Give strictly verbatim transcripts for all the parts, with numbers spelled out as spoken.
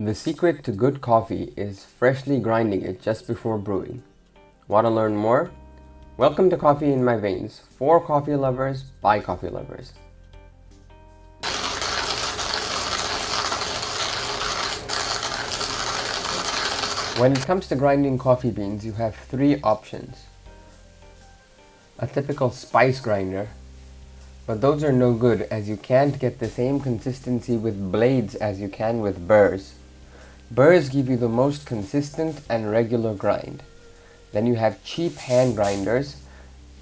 The secret to good coffee is freshly grinding it just before brewing. Want to learn more? Welcome to Coffee in My Veins, for coffee lovers, by coffee lovers. When it comes to grinding coffee beans, you have three options. A typical spice grinder, but those are no good as you can't get the same consistency with blades as you can with burrs. Burrs give you the most consistent and regular grind. Then you have cheap hand grinders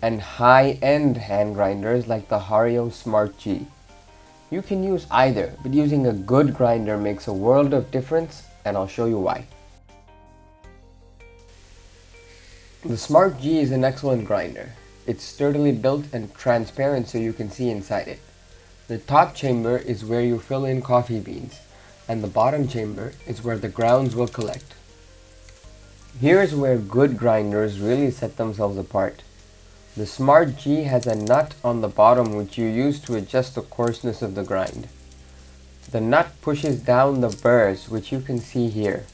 and high-end hand grinders like the Hario Smart G. You can use either, but using a good grinder makes a world of difference, and I'll show you why. The Smart G is an excellent grinder. It's sturdily built and transparent so you can see inside it. The top chamber is where you fill in coffee beans, and the bottom chamber is where the grounds will collect. Here's where good grinders really set themselves apart. The Smart G has a nut on the bottom which you use to adjust the coarseness of the grind. The nut pushes down the burrs, which you can see here.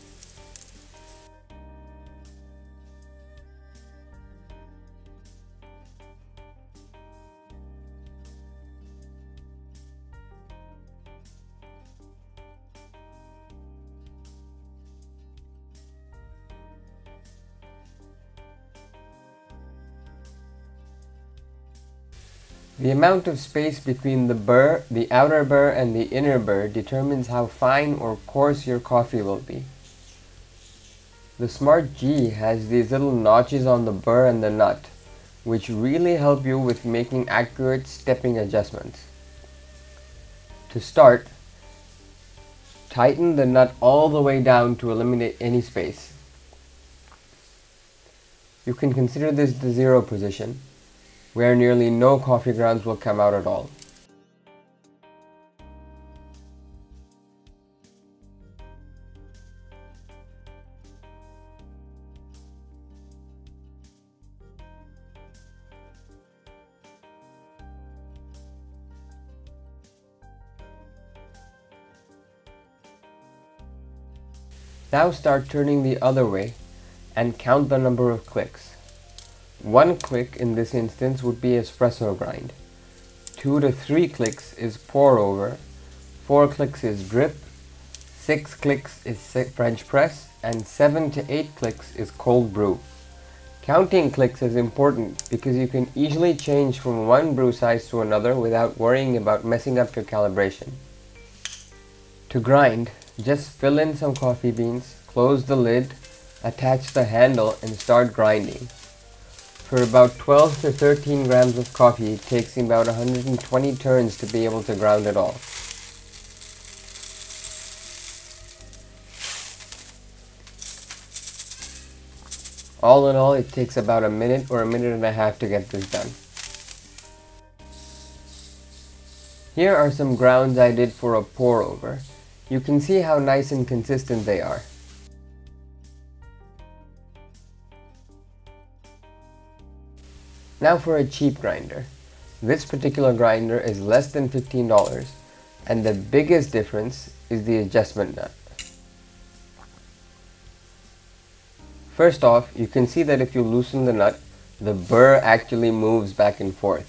The amount of space between the burr, the outer burr, and the inner burr determines how fine or coarse your coffee will be. The Smart G has these little notches on the burr and the nut, which really help you with making accurate stepping adjustments. To start, tighten the nut all the way down to eliminate any space. You can consider this the zero position, where nearly no coffee grounds will come out at all. Now start turning the other way and count the number of clicks. One click in this instance would be espresso grind. Two to three clicks is pour over, four clicks is drip, six clicks is French press, and seven to eight clicks is cold brew. Counting clicks is important because you can easily change from one brew size to another without worrying about messing up your calibration. To grind, just fill in some coffee beans, close the lid, attach the handle, and start grinding. For about twelve to thirteen grams of coffee, it takes him about one hundred twenty turns to be able to ground it all. All in all, it takes about a minute or a minute and a half to get this done. Here are some grounds I did for a pour over. You can see how nice and consistent they are. Now for a cheap grinder. This particular grinder is less than fifteen dollars, and the biggest difference is the adjustment nut. First off, you can see that if you loosen the nut, the burr actually moves back and forth.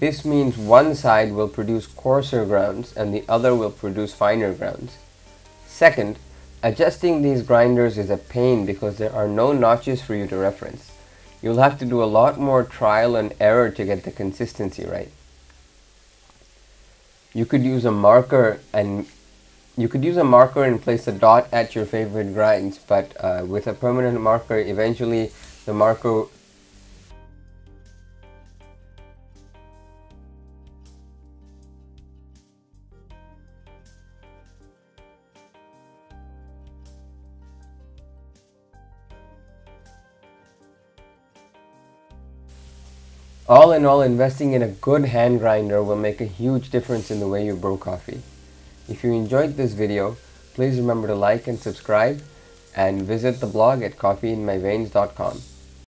This means one side will produce coarser grounds and the other will produce finer grounds. Second, adjusting these grinders is a pain because there are no notches for you to reference. You'll have to do a lot more trial and error to get the consistency right. You could use a marker and you could use a marker and place a dot at your favorite grinds, but uh, with a permanent marker, eventually the marker All in all, investing in a good hand grinder will make a huge difference in the way you brew coffee. If you enjoyed this video, please remember to like and subscribe, and visit the blog at coffee in my veins dot com.